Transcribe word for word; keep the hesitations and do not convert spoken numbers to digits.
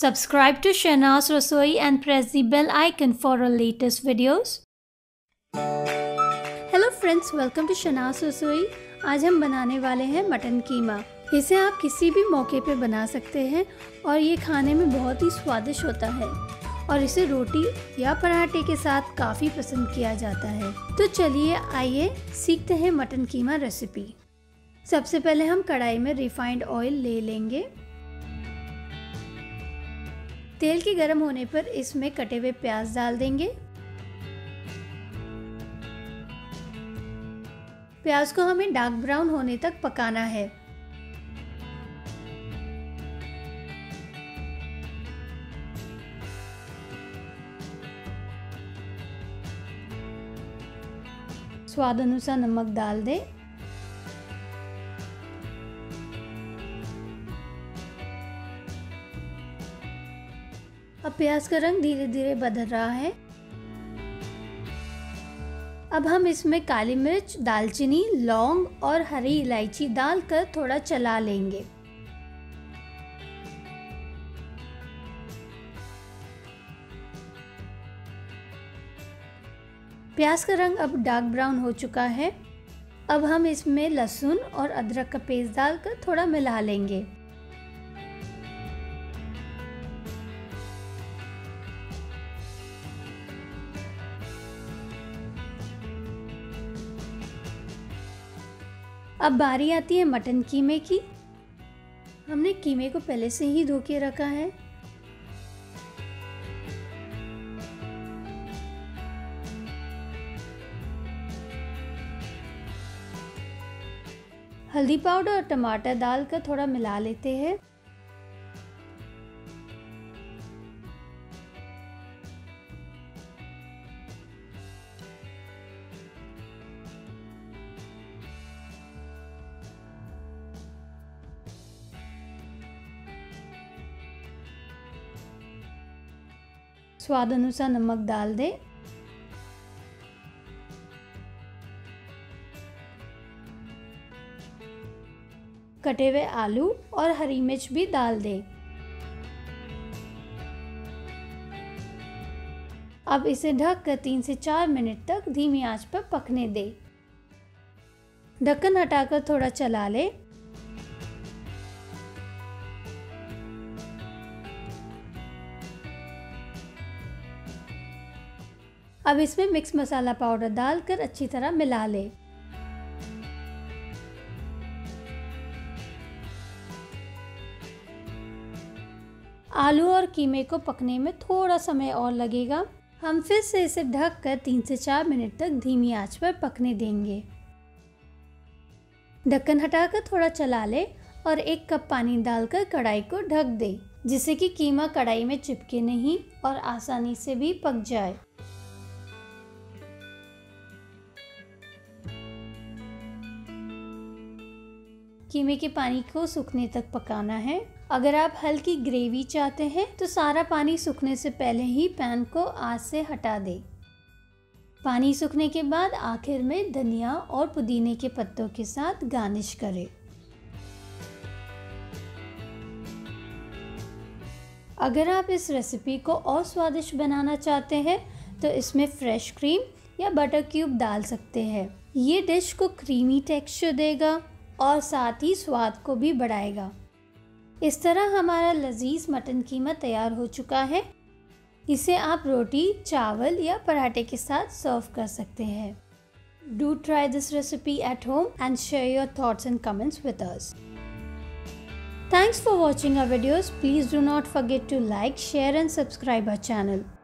Subscribe to Shainaz Rasoi and press the bell icon for our latest videos. Hello friends, welcome to Shanaz Rasoi. आज हम बनाने वाले हैं mutton कीमा। इसे आप किसी भी मौके पे बना सकते हैं और ये खाने में बहुत ही स्वादिष्ट होता है और इसे रोटी या पराठे के साथ काफ़ी पसंद किया जाता है। तो चलिए आइए सीखते हैं मटन कीमा रेसिपी। सबसे पहले हम कढ़ाई में रिफाइंड ऑयल ले लेंगे। तेल के गर्म होने पर इसमें कटे हुए प्याज डाल देंगे। प्याज को हमें डार्क ब्राउन होने तक पकाना है। स्वाद अनुसार नमक डाल दें। अब प्याज का रंग धीरे धीरे बदल रहा है। अब हम इसमें काली मिर्च, दालचीनी, लौंग और हरी इलायची डालकर थोड़ा चला लेंगे। प्याज का रंग अब डार्क ब्राउन हो चुका है। अब हम इसमें लहसुन और अदरक का पेस्ट डालकर थोड़ा मिला लेंगे। अब बारी आती है मटन कीमे की। हमने कीमे को पहले से ही धो के रखा है। हल्दी पाउडर और टमाटर डालकर थोड़ा मिला लेते हैं। स्वाद अनुसार नमक डाल दें। कटे हुए आलू और हरी मिर्च भी डाल दें। अब इसे ढककर तीन से चार मिनट तक धीमी आंच पर पकने दें। ढक्कन हटाकर थोड़ा चला लें। अब इसमें मिक्स मसाला पाउडर डालकर अच्छी तरह मिला लें। आलू और कीमे को पकने में थोड़ा समय और लगेगा। हम फिर से इसे ढककर तीन से चार मिनट तक धीमी आंच पर पकने देंगे। ढक्कन हटाकर थोड़ा चला लें और एक कप पानी डालकर कढ़ाई को ढक दें, जिससे कि कीमा कढ़ाई में चिपके नहीं और आसानी से भी पक जाए। कीमे के पानी को सूखने तक पकाना है। अगर आप हल्की ग्रेवी चाहते हैं तो सारा पानी सूखने से पहले ही पैन को आंच से हटा दें। पानी सूखने के बाद आखिर में धनिया और पुदीने के पत्तों के साथ गार्निश करें। अगर आप इस रेसिपी को और स्वादिष्ट बनाना चाहते हैं तो इसमें फ्रेश क्रीम या बटर क्यूब डाल सकते हैं। ये डिश को क्रीमी टेक्सचर देगा और साथ ही स्वाद को भी बढ़ाएगा। इस तरह हमारा लजीज मटन कीमा तैयार हो चुका है। इसे आप रोटी, चावल या पराठे के साथ सर्व कर सकते हैं। Do try this recipe at home and share your thoughts and comments with us. Thanks for watching our videos. Please do not forget to like, share and subscribe our channel.